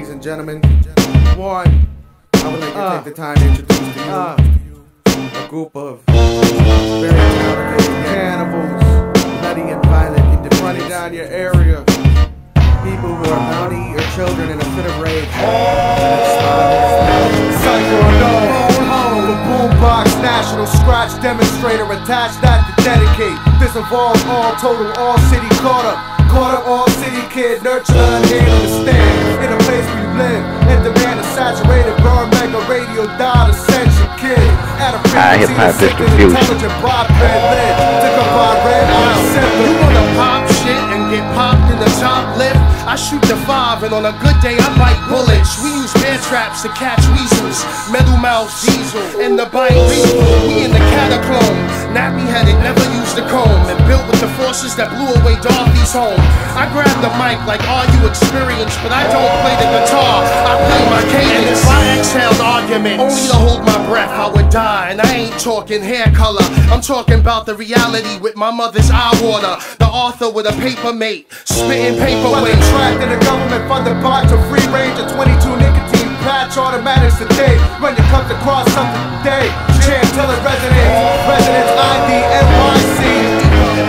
ladies and gentlemen. One, I would like to take the time to introduce to you a group of very talented cannibals, bloody and violent, running down your area. People who are bounty or children in a fit of rage. Psycho dog, phone, the boombox, national scratch demonstrator attached, not to dedicate. This involves all total, all city caught up, all city kid, nurture and hate on the stand. In a place we live, and demand is saturated, burn mega radio, dial ascension kid. At a frequency of sick and intelligent broadband lid. To combine red eyes, you wanna pop shit and get popped in the top lip. I shoot the 5 and on a good day I'm like bullets. We use bear traps to catch weasels, metal mouth diesel, and the bite lethal. We in the catacomb, nappy headed, never used the comb, and built with the forces that blew away Darby's home. I grab the mic like are you experienced, but I don't play the guitar, I play my cadence. If I exhaled arguments, only to hold my breath I would die, and I ain't talking hair color. I'm talking about the reality with my mother's eye water. The author with a paper mate, spitting paperweight. In a government-funded box of free range of 22 nicotine patch automatics today. When it comes across something today, chant till it resonates. Residents IDNYC.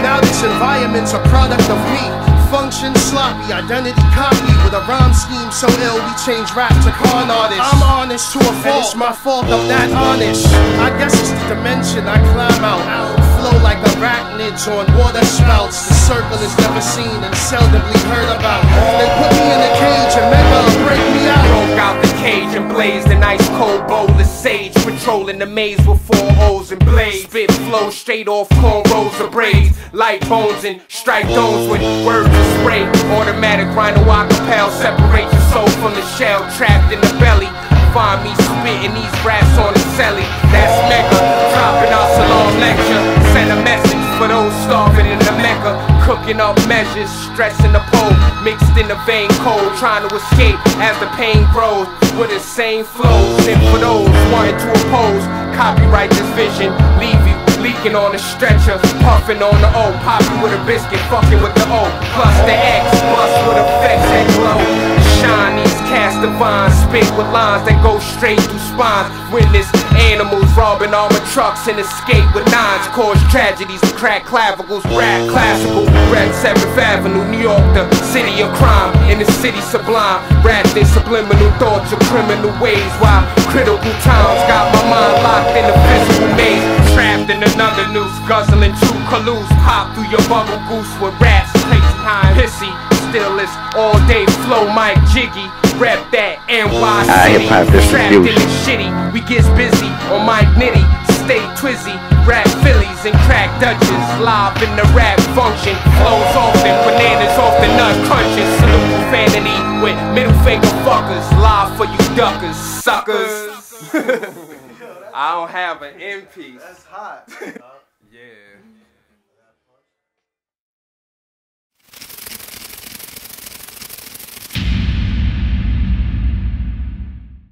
Now this environment's a product of me. Function sloppy, identity copy with a rhyme scheme so ill we change rap to con artists. I'm honest to a fault, it's my fault I'm that honest. I guess it's the dimension I climb out. Flow like arachnids on water spouts. The circle is never seen and seldomly heard about. They put me in a cage and mega break me out. Broke out the cage and blazed an ice cold bowl of sage, patrolling the maze with 4 holes and blades. Spit flow straight off cornrows or braids, light bones and strike those with words of spray. Automatic rhino acapel separate the soul from the shell, trapped in the belly. Find me spitting these raps on the celly. That's mega, dropping our salon lecture. Send a message for those starving in the Mecca. Cooking up measures, stressing the pole, mixed in the vein cold, trying to escape as the pain grows with insane flows. And for those wanting to oppose, copyright this vision, leave you leaking on the stretcher, puffing on the O, popping with a biscuit, fucking with the O, plus the X, plus with effects that glow. Shine these cast divines, spit with lines that go straight through spines. Witness animals robbing armored trucks and escape with nines. Cause tragedies, crack clavicles, rap classical. Red 7th Avenue, New York, the city of crime. In the city sublime, rap their subliminal thoughts of criminal ways. While critical times got my mind locked in a physical maze. Trapped in another noose, guzzling two caloos. Pop through your bubble goose with raps, placed high and pissy. Still it's all day flow, Mike Jiggy, rap that NY City. Trapped in the shitty, we get busy on Mike Nitty, stay twizzy, rap Phillies and crack Dutchess, live in the rap function, flows often, bananas often, nut crunches, salute profanity with middle finger fuckers, live for you duckers, suckers. I don't have an end piece. That's hot. Yeah.